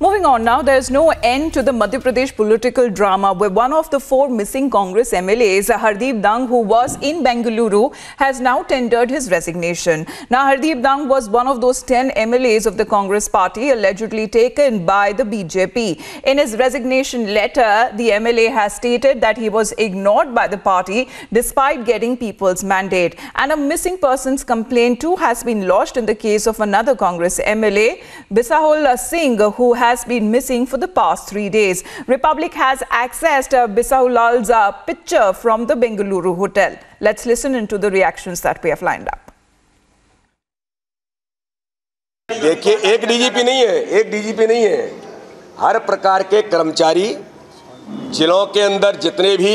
Moving on now, there is no end to the Madhya Pradesh political drama where one of the four missing Congress MLAs, Hardeep Dang, who was in Bengaluru, has now tendered his resignation. Now, Hardeep Dang was one of those 10 MLAs of the Congress party allegedly taken by the BJP. In his resignation letter, the MLA has stated that he was ignored by the party despite getting people's mandate. And a missing persons complaint too has been lodged in the case of another Congress MLA, Bisahu Lal Singh, who has been missing for the past 3 days. Republic has accessed Bisahu Lal's picture from the Bengaluru hotel. Let's listen into the reactions that we have lined up. देखिए, एक DGP नहीं है। हर प्रकार के कर्मचारी, जिलों के अंदर जितने भी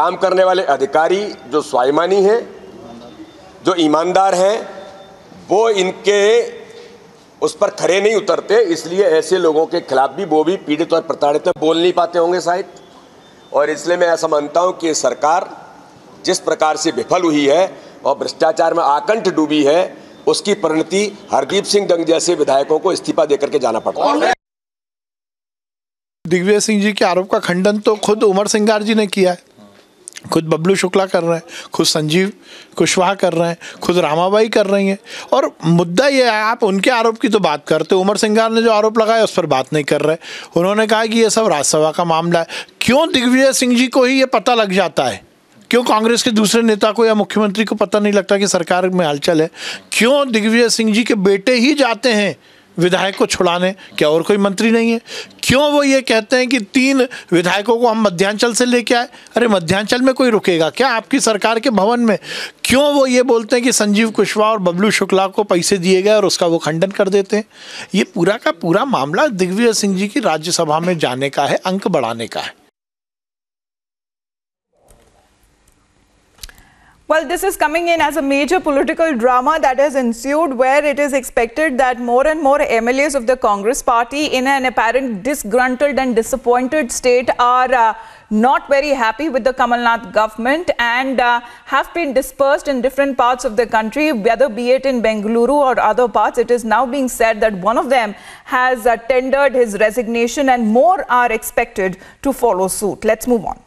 काम करने वाले अधिकारी जो स्वाभिमानी हैं, जो ईमानदार हैं, वो इनके उस पर खड़े नहीं उतरते, इसलिए ऐसे लोगों के खिलाफ भी वो भी पीड़ित और प्रताड़ित बोल नहीं पाते होंगे शायद। और इसलिए मैं ऐसा मानता हूँ कि सरकार जिस प्रकार से विफल हुई है और भ्रष्टाचार में आकंठ डूबी है, उसकी परिणति हरदीप सिंह दंग जैसे विधायकों को इस्तीफा देकर के जाना पड़ता है। दिग्विजय सिंह जी के आरोप का खंडन तो खुद उमर सिंगार जी ने किया है, खुद बबलू शुक्ला कर रहे हैं, खुद संजीव कुशवाहा कर रहे हैं, खुद रामाबाई कर रही हैं। और मुद्दा ये है, आप उनके आरोप की तो बात करते हो, उमर सिंगार ने जो आरोप लगाया उस पर बात नहीं कर रहे। उन्होंने कहा कि ये सब राज्यसभा का मामला है। क्यों दिग्विजय सिंह जी को ही ये पता लग जाता है? क्यों कांग्रेस के दूसरे नेता को या मुख्यमंत्री को पता नहीं लगता कि सरकार में हलचल है? क्यों दिग्विजय सिंह जी के बेटे ही जाते हैं विधायक को छुड़ाने? क्या और कोई मंत्री नहीं है? क्यों वो ये कहते हैं कि 3 विधायकों को हम मध्यांचल से लेके आए? अरे मध्यांचल में कोई रुकेगा क्या आपकी सरकार के भवन में? क्यों वो ये बोलते हैं कि संजीव कुशवाहा और बबलू शुक्ला को पैसे दिए गए और उसका वो खंडन कर देते हैं? ये पूरा का पूरा मामला दिग्विजय सिंह जी की राज्यसभा में जाने का है, अंक बढ़ाने का है। Well, this is coming in as a major political drama that has ensued, where it is expected that more and more MLAs of the Congress party, in an apparent disgruntled and disappointed state, are not very happy with the Kamal Nath government and have been dispersed in different parts of the country, whether be it in Bengaluru or other parts. It is now being said that one of them has tendered his resignation and more are expected to follow suit. Let's move on.